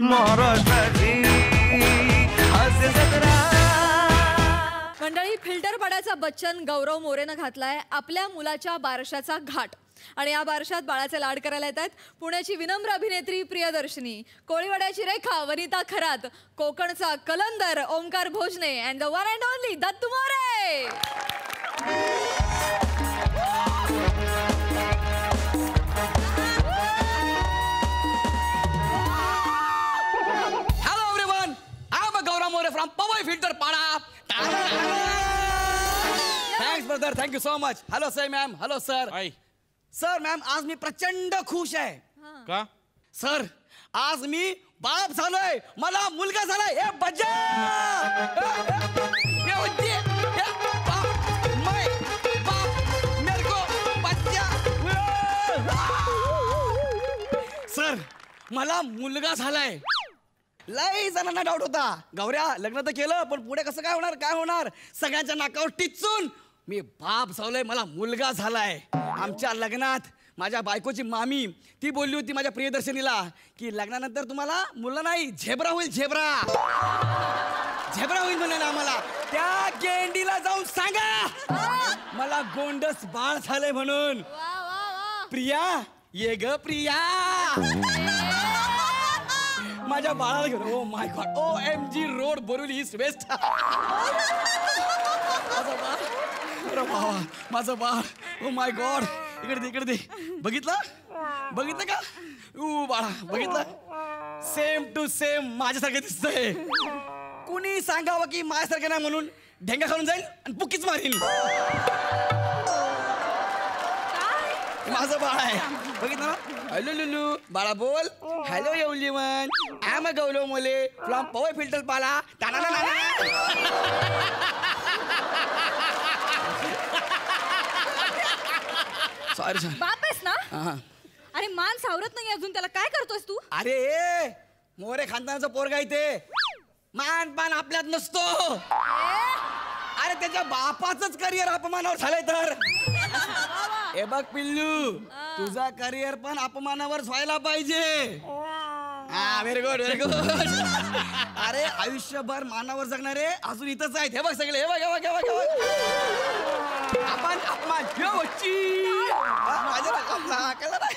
मंडळी फिल्टर पडाचा बच्चन गौरव मोरेने घातलाय आपल्या मुलाच्या बारशाचा घाट आणि या बारशात बाळाचे लाड करायला येतात पुण्याची विनम्र अभिनेत्री प्रियदर्शनी कोळीवाड्याची रेखा वनिता खरात कोकणचा कलंदर Omkar Bhojane and the one and only Dattu More from Powai filter Pana. Thanks brother, thank you so much. Hello sir, ma'am. Hello sir. Hi. Sir, ma'am, आज मी प्रचंड खुश है. का? Sir, आज मी बाप झालोय, मला मुलगा झालाय. ए बज्जा! ये होती है. मैं बाप मेरे को बच्चा. Sir, मला मुलगा झालाय. लई जणांना डाउट होता गौऱ्या लग्न तर केलं पण पुढे कसं काय होणार सगळ्यांच्या नाकावर टिचून मी बाप झालोय मला मुलगा झालाय। आमच्या लग्नात माझ्या बायकोची मामी ती बोलली होती माझ्या प्रियदर्शनीला की लग्नानंतर तुम्हाला मुलगा नाही झेब्रा होईल म्हणे आम्हाला त्या गेंडीला जाऊन सांगा मला गोंडस बाळ झाले म्हणून। प्रिया ये ग प्रिया माझ्या बाळाला घेऊन oh my God OMG road Boruli east west माझं बाळ ओ माय गॉड इकडे बघितलं का बाळा बघितलं सेम टू सेम माझ्यासारखं दिसतंय। कुणी सांगावं की माझ्यासारखं नाही म्हणून ढेंगा खाऊन जाईल आणि पुकीच मारील माझं बाळ आहे बघितलं ना। हॅलो लुलू बाळा बोल hello everyone I am Gaurav More from Powai filter पाला सॉरी बाप आहेस ना। अरे मान सावरत नाही अजून त्याला काय करतोस तू। अरे मोरे खानदानाचा पोरगा इथे मान पान आपल्यात नसतो अरे त्याच्या बापाचंच करिअर अपमानावर झालंय तर ए बघ पिल्लू तुझा करिअर पण अपमानावर व्हायला पाहिजे। हा व्हेरी गुड अरे आयुष्यभर मानावर जगणारे अजून इथंच आहेत हे बघ सगळे हे बघ आपण अपमान जोची माझ्या रकमला कळलं नाही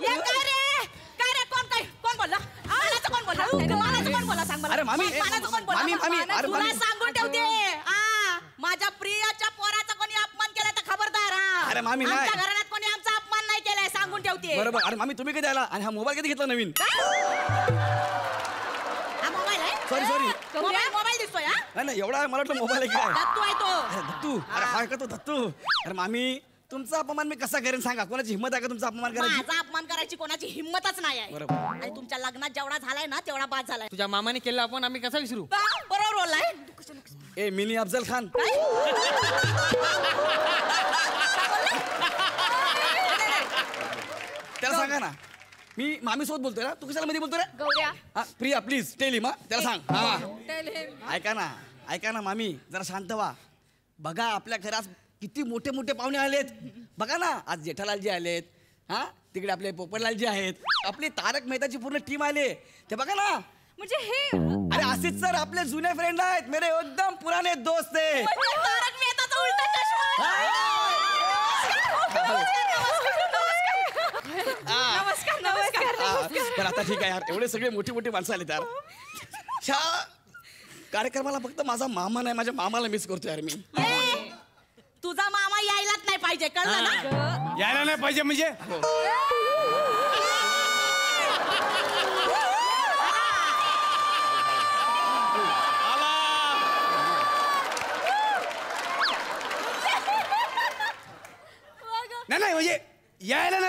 ये काय रे कोण बोलला सांग मला। अरे मामी अरे तुला सांगून ठेवते आ माझ्या प्रियाच्या पोराचा कोणी अपमान केला तर खबरदार। अरे मामी नाही आमच्या घरात कोणी आमचा अपमान नाही केलाय सांगून ठेवते बरोबर। अरे मामी तुम्ही कधी आला आणि हा मोबाईल कधी घेतला नवीन हा मोबाईल आहे सॉरी मोबाईल दिसतोय हा नाही एवढा मला वाटलं मोबाईल आहे काय दत्तू आहे तो। अरे दत्तू अरे हा का तो दत्तू। अरे मामी तुमचा अपमान मी कसा करेन सांगा कोणाची हिम्मत आहे का तुमचा अपमान करायची। माझा अपमान करायची कोणाची हिम्मतच नाही आहे बरोबर आणि तुमच्या लग्नात जेवढा झालाय ना तेवढा बाद झालाय तुझ्या मामाने केला आपण आम्ही कसा विसरू बरोबर बोललाय ए मिनी अफजल खान त्याला सांगा ना मी मामी सोबत बोलतोय ना तू कशाला मध्ये बोलतोय रे गौऱ्या। हा प्रिया प्लीज टेल हिम त्याला सांग हा ऐका ना मामी जरा शांत व्हा बघा आपल्या घरात किती मोठे मोठे पाहुणे आलेत बघा ना आज जेठालालजी आलेत हा तिकडे आपले पोपटलालजी आहेत आपली तारक मेहताची पूर्ण टीम आले ते बघा ना म्हणजे हे अरे आसिफ सर आपले जुने फ्रेंड आहेत मेरे एकदम पुराने दोस्त आहेत तारक मेहता का उलटा चष्मा नमस्कार। आता ठीक आहे यार एवढे सगळे मोठे माणसं आले यार ह्या कार्यक्रमाला फक्त माझा मामा नाही माझ्या मामाला मिस करतो यार मी। तुझा मामा यायलाच नाही पाहिजे कळलं ना यायला नाही पाहिजे म्हणजे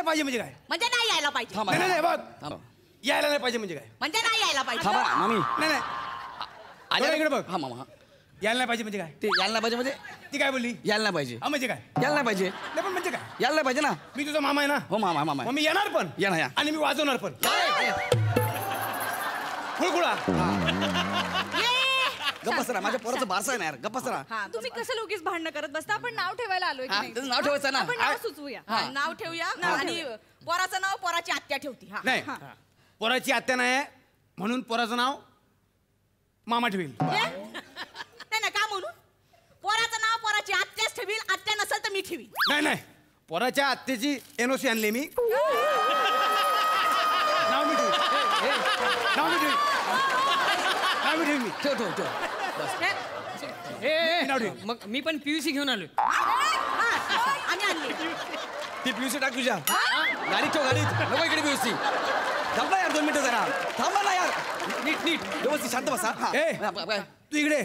नाही म्हणजे यायला नाही पाहिजे म्हणजे काय म्हणजे नाही यायला पाहिजे नाही बघ यायला नाही पाहिजे म्हणजे काय म्हणजे नाही यायला पाहिजे मामी नाही आजा इकडे बघ हा मामा यायला नाही पाहिजे म्हणजे काय ते यायला नाही पाहिजे म्हणजे ती काय बोलली यायला नाही पाहिजे म्हणजे काय यायला नाही पाहिजे नाही पण म्हणजे काय यायला नाही पाहिजे ना मी तुझा मामा आहे ना हो मामा मी येणार पण येणार आणि मी वाजवणार पण फुलकुळा गप्पसरा माझ्या पोराचं बारसा आहे ना यार गप्पसरा। तुम्ही कसं लोकीस भांडणं करत बसता आपण नाव ठेवायला आलोय की नाही नाव ठेवायचं ना आपण नाव सुचवूया नाव ठेवूया आणि पोराचं नाव पोराची आत्या ठेवती हा नाही पोराची आत्या नाही म्हणून पोराचं नाव मामा ठेवील। नाही ना का म्हणू पोराचं नाव पोराची आत्याच ठेवील, आत्या नसेल तर मी ठेवील। नाही नाही पोराच्या आत्याची एनओसी आणली मी, नाव मी ठेवील मी। मग मी पण पीयूसी घेऊन आलो, आम्ही आणली ती पीयूसी टाक तुझ्या गाडीत, ठेव गाडीत, नको इकडे पीयूसी। थांबा यार 2 मिनिटं जरा, थांबा ना यार, नीट नीट व्यवस्थित शांत बसा। तू इकडे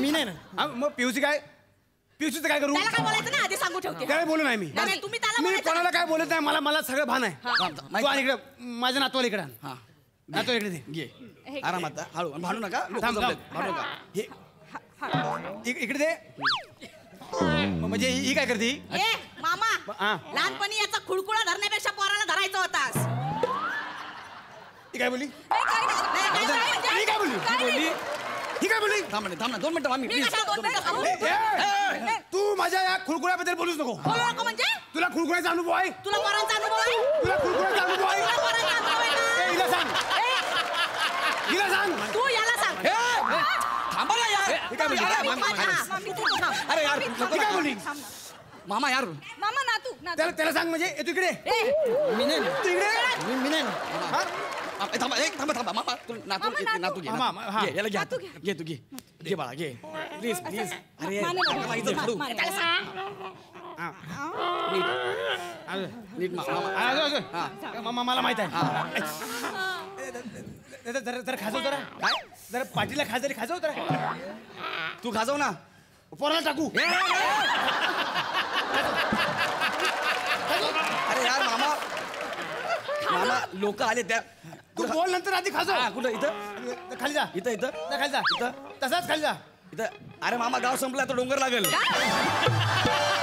मी नाही ना, मग पीयूसी काय, पीयूसीचं काय करू? त्याला काय बोलायचं ना आधी सांगू ठेवते, त्याला बोलू नाही मी, मी कोणाला काय बोलत नाही, मला मला सगळं भान आहे। तू आणि इकडे माझ्या नातवाला इकडे आण, हां नातवा इकडे दे, आरामात हळू, भांडू नका, भांडू नका, हे इकडे दे। म्हणजे ही काय करती? ए मामा लहानपणी याचा खुडकुडा धरण्यापेक्षा पोराला धरायचा होतास। ही काय बोलली? ही काय बोलली? ही काय बोलली? थांब ना 2 मिनिटं मामी प्लीज, तू माझ्या या खुडकुड्याबद्दल बोलूच नको। बोलू नको म्हणजे तुला खुडकुड्याचा अनुभव आहे, तुला पोरांचा अनुभव आहे, तुला खुडकुड्याचा अनुभव आहे, तुला पोरांचा अनुभव आहे। हिला सांग, हिला सांग, तू याला सांग। थांबा ना यार, काय बोलली? अरे यार काय बोलली? मामा यार, मामा नातू, त्याला त्याला सांग म्हणजे तू इकडे, मी नाही, तू इकडे, मी नाही। थांबा एक थांबा थांबा मामा, तू नातू नातू घे, मामा याला घे, नातू घे, तू घे, घे बाळा घे प्लीज प्लीज। अरे त्याला सांग नीट मामा, मामाला माहित आहे। जरा जरा खाजव, जरा काय जरा पाटीला खा, जरी खाजव जरा, तू खाजव ना पोराला टाकू। अरे यार मामा मामा लोक आले त्या, तू बोल नंतर आधी खाजव। कुठं इथं खाली जा, इथं इथं खाली जा, इथं तसाच खाली जा इथं। अरे मामा गाव संपला तर डोंगर लागेल। अरे अरे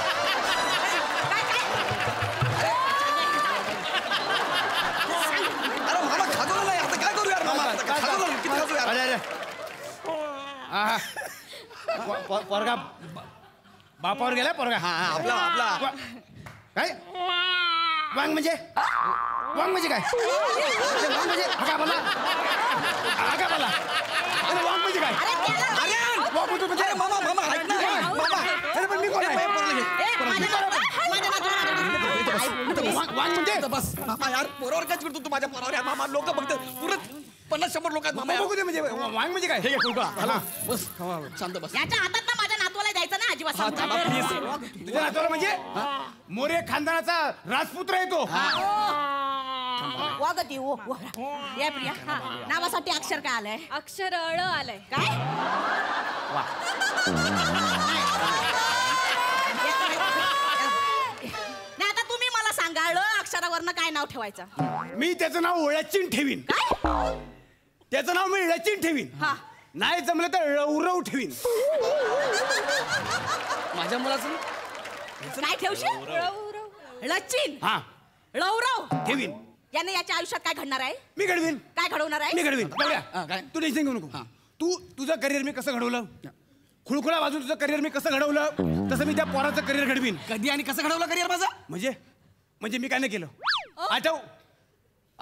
पोरगा बापावर गेला, पोरगा हा हा आपला आपला काय वांग म्हणजे, वांग म्हणजे काय, वांग म्हणजे हका बोला, हका बोला, अरे वांग म्हणजे काय? अरे वांग म्हणजे अरे मामा मामा ऐक ना मामा, अरे पण मी कोण आहे? वांग म्हणजे बस मामा यार पोरावर काच करतो तू माझ्या पोरावर यार मामा, लोक बघतात पुरत 50-100 लोक आहेत मामा, बघू दे म्हणजे वांग म्हणजे काय? हे घे फोटो हा बस, शांत बस। याच्या हातात ना माझ्या नातवाला द्यायचं ना अजिबात, प्लीज। तुझ्या नातवाला म्हणजे मोरे खानदानाचा राजपुत्र आहे तो, वागती ओ या प्रिया। नावासाठी अक्षर काय आलंय? अक्षर अळ आलंय काय? वा नाही आता तुम्ही मला सांगा अळ अक्षरावरनं काय नाव ठेवायचं? मी त्याचं नाव ओळ्याचीन ठेवीन, काय त्याचं नाव मी रचिन ठेवीन, नाही जमलं तर रवरव ठेवीन। माझ्या मुलाचं काय ठेवशील? रवरव रचिन हा रवरव ठेवीन। याने याच्या आयुष्यात काय घडणार आहे? मी घडवीन। काय घडवणार आहे? मी घडवीन। काय तू टेन्शन घेऊ नको, तू तुझं करिअर मी कसं घडवलं, खुळखुळा वाजून तुझं करिअर मी कसं घडवलं, तसं मी त्या पोराचं करिअर घडवीन। कधी आणि कसं घडवलं करिअर माझं? म्हणजे म्हणजे मी काय नाही केलं, आठव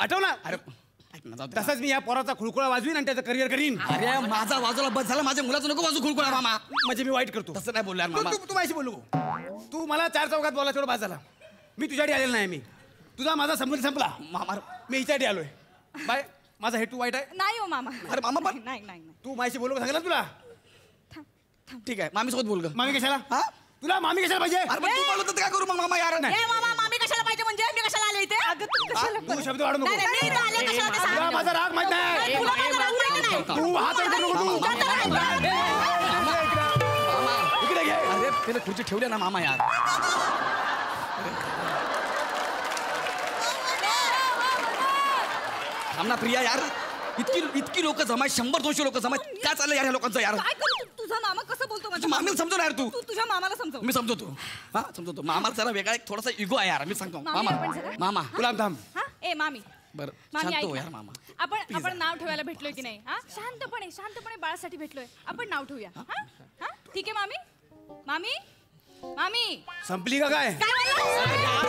आठव ना, अरे तसंच मी या पोराचा खुळखुळा वाजवीन आणि त्याचं करिअर करीन। अरे माझा वाजवला बस झाला, माझ्या मुलाचं नको वाजू खुळखुळा मामा, म्हणजे मी वाईट करतो। तसं नाही बोलणार मामा, तू माझ्याशी बोलू, तू मला 4 चौकात बोला तेवढं बस झाला। मी तुझ्यासाठी आलेला नाही, मी तुझा माझा संबंध संपला मामा, मी हिच्यासाठी आलोय। बाय माझा हेतू वाईट आहे नाही हो मामा। अरे मामा पण नाही नाही तू माझ्याशी बोलू सांगितलं तुला, ठीक आहे मामी सोबत बोल ग। मामी कशाला हा, तुला मामी कशाला पाहिजे? अरे तू बोलत होता काय करू मग मामा यार? नाही मामी कशाला पाहिजे म्हणजे मी कशाला आले इथे? अगं तू कशाला तू शब्द वाढू नको, मी आले कशाला ते सांग, माझा राग माहित नाही तुला, माझा राग नाही तू हात इकडे नको, मामा इकडे घे। अरे तिने खुर्ची ठेवली ना मामा यार, थांब ना प्रिया यार, इतकी इतकी लोक जमाय, 100-200 लोक जमाय, काय चाललं यार या लोकांचं यार? तुझा मामा कसं बोलतो माझ्या मामीला? समजव यार तू, तुझ्या मामाला समजव। मी समजवतो हा समजवतो, मामाला जरा वेगळा एक थोडासा इगो आहे यार, मी सांगतो मामा मामा तुला थांब हा ए मामी बरं शांत हो यार मामा। आपण आपण नाव ठेवायला भेटलोय की नाही हा? शांतपणे शांतपणे बाळासाठी भेटलोय, आपण नाव ठेवूया हा हा, ठीक आहे मामी? मामी मामी संपली का काय? काय बोलला?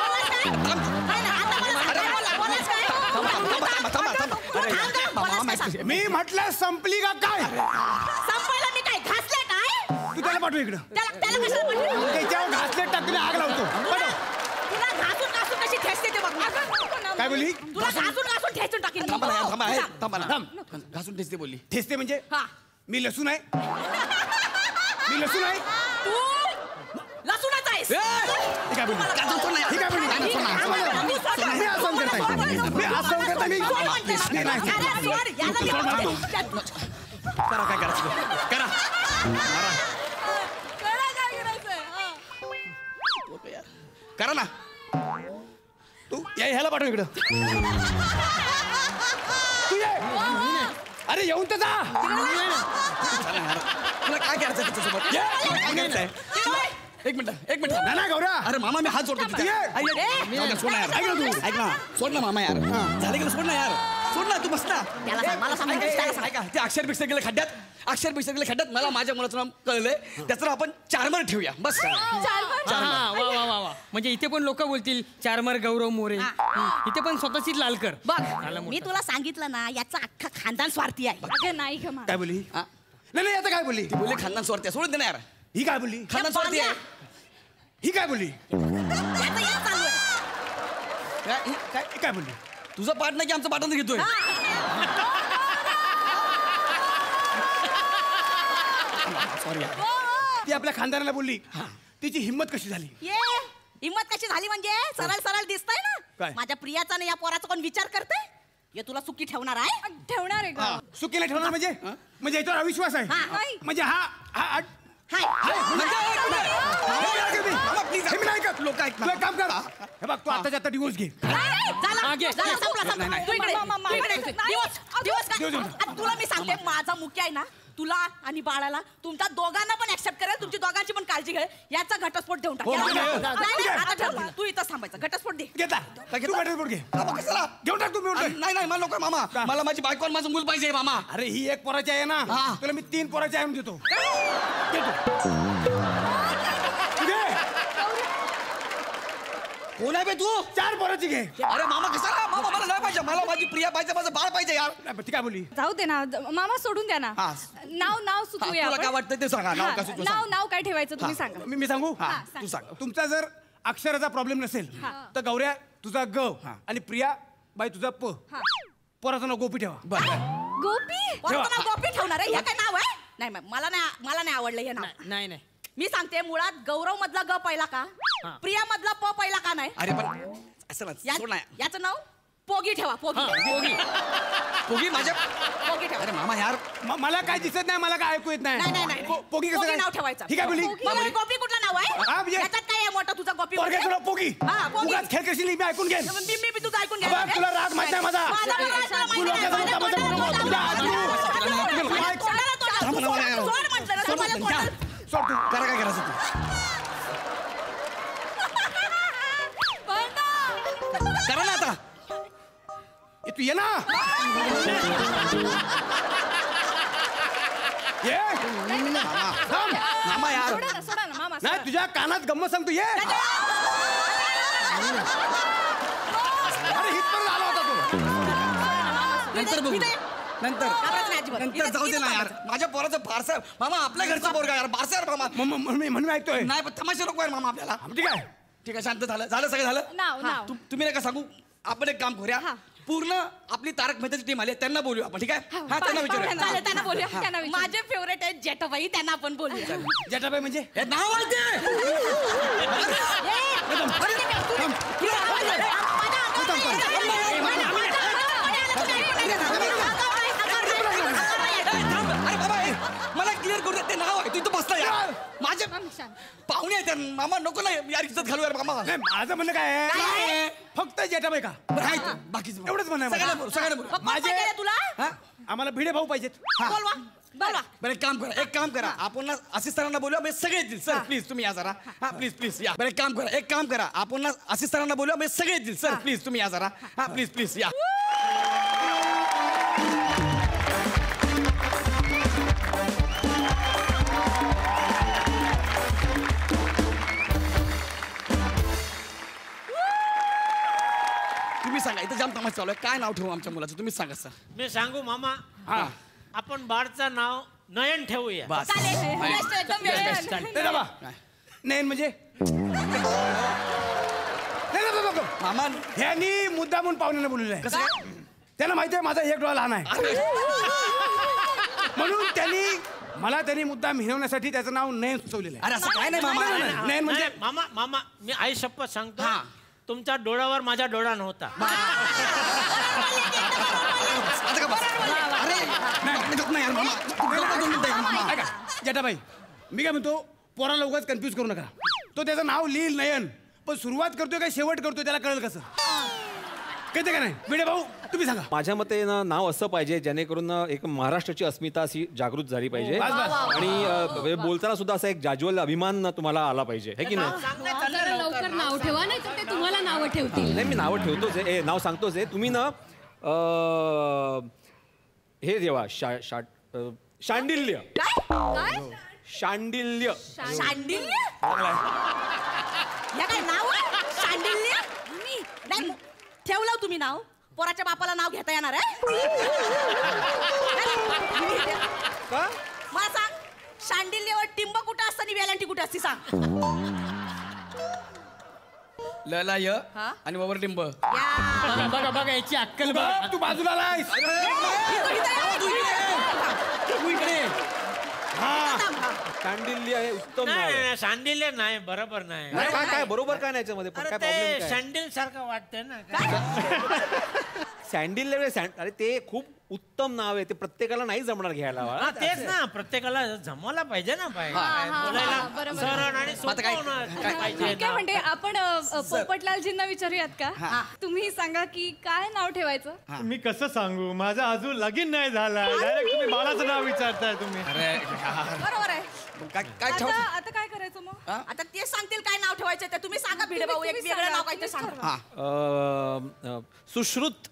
बोलला काय? अरे बोलला बोलला काय? थांबा थांबा थांबा मी म्हटलं संपली का काय? संपलं मी काय घासले काय? तू त्याला पाठव इकडं. त्याला कशाला पाठव? त्याच्यावर घासले टाकून आग लावतो. तुला घासून कशी ठेचते ते बघ. काय बोलली? तुला घासून ठेचून टाकीन. थांब घासून ठेचते बोलली. ठेचते म्हणजे मी लसूण आहे. मी लसूण आहे. तू लसूणच आहेस. काय बोलली? मैं आसान करता नहीं करा क्या करा करा करा ना तू यही हेला पाठव इकडे तू ये अरे येऊन तर जा तुला काय करायचं तुझ्यासोबत ये एक मिनट ना ना गौरा अरे मामा मैं हाथ जोड़ता हूँ यार सोना यार आएगा सोना मामा यार झाले गेलं सोना यार सोना तू बसता अक्षर बिक्षर गेले खड्ड्यात मला माझ्या मुलाचं नाम कळले त्याचं आपण चारमर ठेवूया बस म्हणजे इथे पण लोक बोलतील चारमर गौरव मोरे इथे पण स्वतःची लालकर बघ मी तुला सांगितलं ना याचा अख्खा खानदान स्वार्थी आहे नाही काय बोलली नाही आता काय बोलली बोलली खानदान स्वार्थी सोडून दे ना यार ही काय बोलली खाना स्वार्थी आहे ही काय बोलली काय काय बोलली तुझं पाठ नाही की आमचं पाठांतर घेतोय सॉरी ती आपल्या खानदाराला बोलली तिची हिम्मत कशी झाली ये हिम्मत कशी झाली म्हणजे सरळ सरळ दिसतंय ना माझ्या प्रियाचा आणि या पोराचा कोण विचार करतंय ये तुला सुखी ठेवणार आहे ठेवणार आहे का सुखीला ठेवणार म्हणजे याच्यावर अविश्वास आहे म्हणजे हा हा हाय तुला मी सांगते माझा मुख्य आहे ना तुला आणि बाळाला तुमच्या दोघांना पण ऍक्सेप्ट करेल तुमची दोघांची पण काळजी घे याचा घटस्फोट देऊन टाक तू इथं थांबायचा घटस्फोट दे घटस्फोट घे घेऊन टाक तुम्ही नाही नाही मला नको मामा मला माझी बायको आणि माझं मूल पाहिजे मामा अरे ही एक पोराची आहे ना तुला मी 3 पोराची आहे देतो कोण आहे बे तू 4 पोराची घे अरे मामा कशाला मामा मला नाही पाहिजे मला माझी प्रिया पाहिजे माझं बाळ पाहिजे यार ती काय बोलली जाऊ दे ना मामा सोडून द्या ना नाव सुचूया तुला काय वाटतं ते सांगा नाव काय ठेवायचं तुम्ही सांगा मी सांगू तू सांग तुमचा जर अक्षराचा प्रॉब्लेम नसेल तर गौऱ्या तुझा ग आणि प्रिया बाई तुझा प पोराचं नाव गोपी ठेवा बरं गोपी पोराचं नाव गोपी ठेवणार आहे हे काय नाव आहे नाही मला नाही आवडलं हे नाव नाही नाही मी सांगते मुळात गौरव मधला ग पहिला का प्रिया मधला प पहिला का नाही अरे पण असं सोडना याचं नाव पोगी ठेवा पोगी पोगी माझ्या पोगी ठेवा अरे मामा यार मला काय दिसत नाही मला काय ऐकू येत नाही पोगी कसं नाव ठेवायचं ठीक आहे बोली गोपी कुठलं नाव आहे याच्यात काय आहे मोठा तुझा गोपी पोगी हां पोगी खेळ कशी मी ऐकून घेईन मी तुझं ऐकून घेईन तुला राग माहिती आहे माझा करा काय करायचं तू करा ना आता तू ये ना ये मामा यार नाही तुझ्या कानात गम्मत सांगतो ये अरे हितपर्यंत आला होता तू नंतर बघू नंतर जाऊ दे ना यार माझ्या पोराचं बारसर मामा आपल्या घरचा पोरगा यार बारसर मामा म्हणून ऐकतोय नाही पण तमाशा नको मामा आपल्याला ठीक आहे शांत झालं सगळं झालं तुम्ही नका सांगू आपण एक काम करूया पूर्ण आपली तारक मेहताची टीम आली त्यांना बोलूया आपण ठीक आहे हा त्यांना विचारूया त्यांना बोलूया माझे फेवरेट आहेत जेठाबाई त्यांना आपण बोलूया जेठाबाई म्हणजे हे नाव आहे मला क्लिअर करू दे ते नाव आहे तू इथं बसला यार माझे पाहुणे आहेत मामा नको नाही यार इज्जत घालू यार मामा माझं म्हणणं काय आहे फक्त जेठाबाई का बाकी एवढंच म्हणणं माझे तुला आम्हाला भिडे भाऊ पाहिजेत बरं एक काम करा आपण ना असिस्टंटला बोलूया मी सगळे येतील सर प्लीज तुम्ही या जरा हा प्लीज या बरं एक काम करा आपण ना असिस्टंटला बोलूया मी सगळे येतील सर प्लीज तुम्ही या जरा हा प्लीज या सांगा इथं जाम तमाशा चालू आहे काय नाव ठेवू आमच्या मुलाचं तुम्ही सांगा सर मी सांगू मामा हां आपण बाळचं नाव नयन ठेवूया नयन म्हणजे मामा यांनी मुद्दामून पाहुण्यांना बोलवलंय कसं त्यांना माहिती आहे माझा एक डोळा लहान आहे म्हणून त्यांनी मला त्यांनी मुद्दाम हिणवण्यासाठी त्याचं नाव नयन सुचवलेलं आहे अरे असं काय नाही मामा नयन म्हणजे मामा मामा मी आई शप्पथ सांगतो हां तुमच्या डोळ्यावर माझा डोळा नव्हता जटाबाई मी काय म्हणतो पोराला उगाच कन्फ्यूज करू नका तो त्याचं नाव लिहिल नयन पण सुरुवात करतोय का शेवट करतोय त्याला कळेल कसं कळते का नाही विडे भाऊ तुम्ही सांगा माझ्या मते ना नाव असं पाहिजे जेणेकरून एक महाराष्ट्राची अस्मिता अशी जागृत झाली पाहिजे आणि बोलताना सुद्धा असा एक जाज्वल अभिमान तुम्हाला आला पाहिजे है की नाही लवकर नाव ठेवा नाही तर ते तुम्हाला नाव ठेवतील नाही मी नाव ठेवतोच आहे नाव सांगतोच आहे तुम्ही ना हे देवा शांडिल्य शांडिल्य शांडिल्य तुम्ही नाव पोराच्या बापाला नाव घेता येणार मला सांग शांडिल्यवर टिंब कुठं असतं वेलंटी कुठं असती सांग लला य आणि ववर टिंब बघा बघा याची अक्कल बघ तू बाजूला लाईस शांडिल्य आहे उत्तम नाही शांडिल्य नाही बरोबर नाही काय काय बरोबर काय नाही याच्यामध्ये पण काय प्रॉब्लेम काय शांडिल सारखं वाटतंय ना काय शांडिल्य अरे ते खूप उत्तम नाव आहे ते प्रत्येकाला नाही जमणार घ्यायला हा तेच ना प्रत्येकाला जमवायला पाहिजे ना बोलायला सरळ आणि सोपं म्हणजे आपण पोपटलालजींना विचारूयात का तुम्ही सांगा की काय नाव ठेवायचं मी कसं सांगू माझा अजून लगीन नाही झाला डायरेक्ट तुम्ही बाळाचं नाव विचारताय तुम्ही बरोबर आहे आता काय करायचं मग आता ते सांगतील काय नाव ठेवायचं ते तुम्ही सांगा भिडे भाऊ एक वेगळं नाव काय ते सांगा सुश्रुत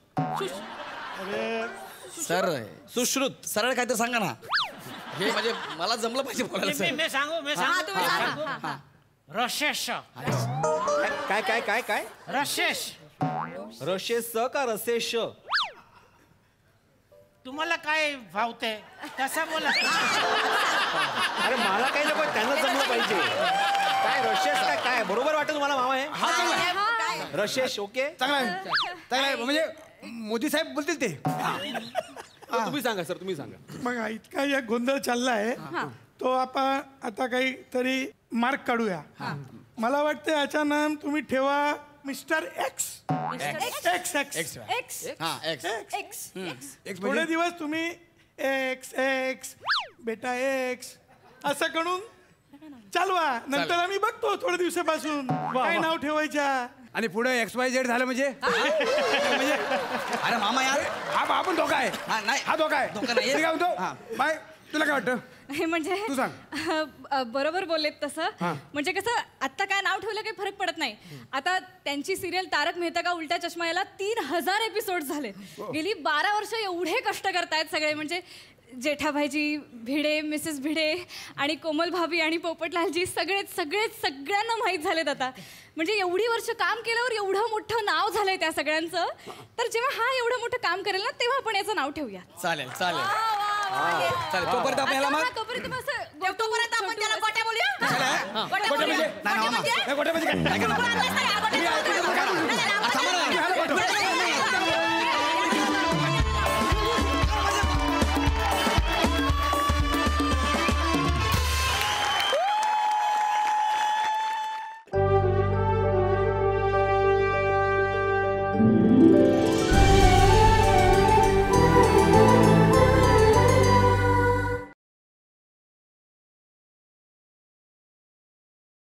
सरळ सुश्रुत सरळ काय ते सांगा ना हे म्हणजे मला जमलं पाहिजे बोलायला मी सांगू मी सांगू रशेश काय काय काय काय रशेश रशेश का रसेश तुम्हाला काय भावते तसा बोला अरे मला काही नको त्यांना जमलं पाहिजे काय रशेश काय काय बरोबर वाटतं तुम्हाला मामा आहे हा चांगला रशेश ओके चांगला चांगला म्हणजे मोदी साहेब बोलतील ते तुम्ही सांगा सर तुम्ही सांगा मग इतका एक गोंधळ चालला आहे तो आपण आता काहीतरी मार्क काढूया मला वाटतं याचं नाम तुम्ही ठेवा mister X X X X X X थोडे दिवस तुम्ही एक्स एक्स बेटा एक्स असं करून चालवा नंतर आम्ही बघतो थोड्या दिवसापासून काय नाव ठेवायच्या आणि पुढे एक्स वाय झेड झालं म्हणजे अरे मामा यार हा आपण धोका आहे हा नाही हा धोका आहे बाय तुला काय वाटतं हे म्हणजे तू सांग बरोबर बोललेत तसं म्हणजे कसं आता काय नाव ठेवलं काही फरक पडत नाही आता त्यांची सिरियल तारक मेहता का उलटा चष्मा याला 3000 एपिसोड झाले गेली 12 वर्ष एवढे कष्ट करतायत सगळे म्हणजे जेठाभाईजी भिडे मिसेस भिडे आणि कोमल भाभी आणि पोपटलालजी सगळेच सगळेच सगळ्यांना माहीत झालेत आता म्हणजे एवढी वर्ष काम केल्यावर एवढं मोठं नाव झालंय त्या सगळ्यांचं तर जेव्हा हा एवढं मोठं काम करेल ना तेव्हा आपण याचं नाव ठेवूया चालेल चालेल गोट्या